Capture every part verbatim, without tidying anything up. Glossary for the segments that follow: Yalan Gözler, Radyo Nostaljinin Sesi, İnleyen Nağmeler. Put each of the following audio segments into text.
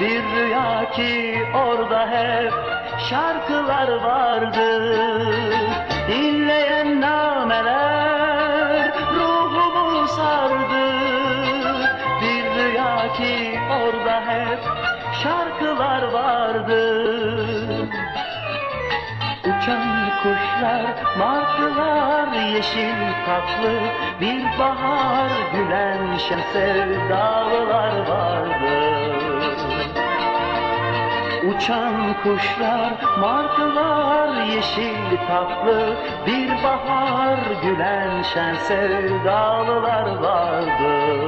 Bir rüya ki orada hep şarkılar vardı. İnleyen nameler ruhumu sardı. Bir rüya ki orada hep şarkılar vardı. Uçan kuşlar, martılar, yeşil tatlı bir bahar, gülen şen sevdalılar vardı. Uçan kuşlar, martılar, yeşil tatlı bir bahar, gülen şen sevdalılar vardı.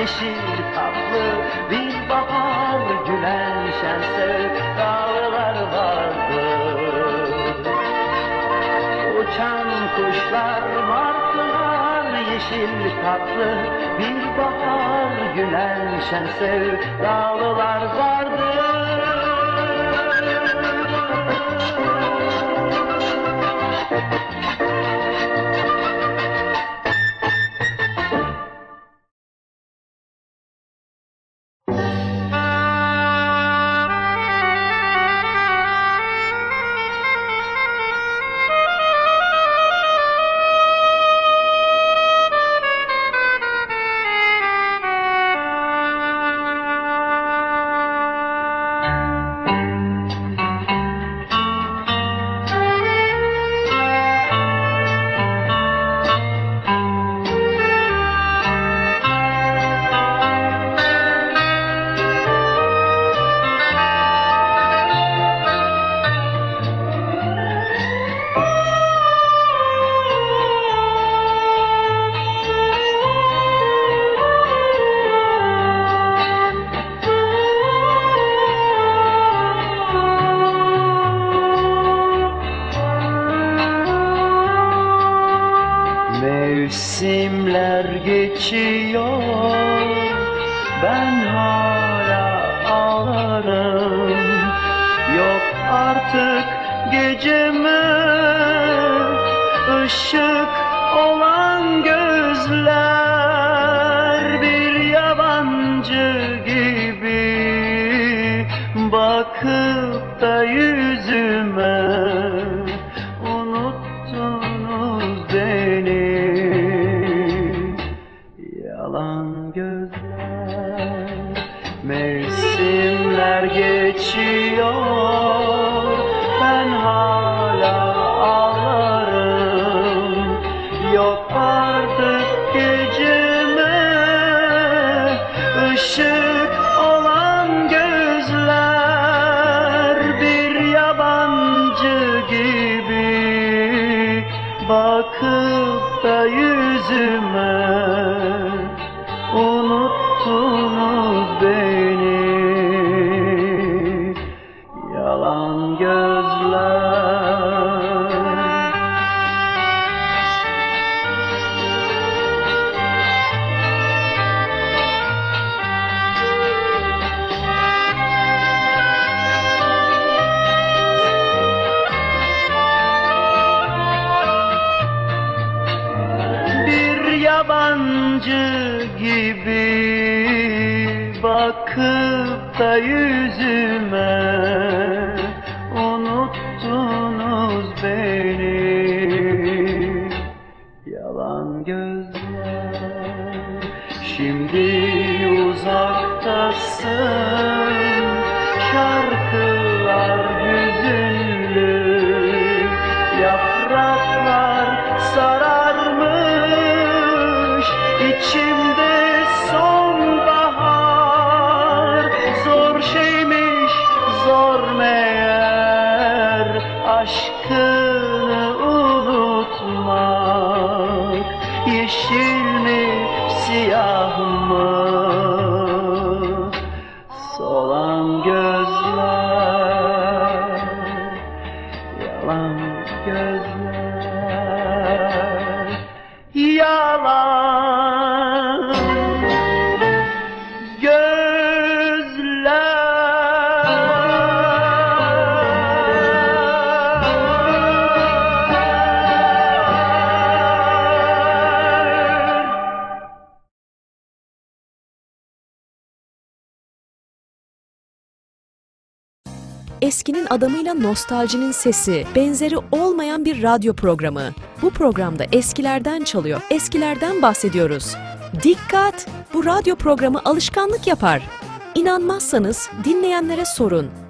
Yeşil tatlı bir bahar, gülen şen sevdalılar vardı. Zor aşkını unutmak, yeşil mi siyah mı solan gözler, yalan gözler, yalan gözler. Eskinin adamıyla nostaljinin sesi, benzeri olmayan bir radyo programı. Bu programda eskilerden çalıyor, eskilerden bahsediyoruz. Dikkat! Bu radyo programı alışkanlık yapar. İnanmazsanız dinleyenlere sorun.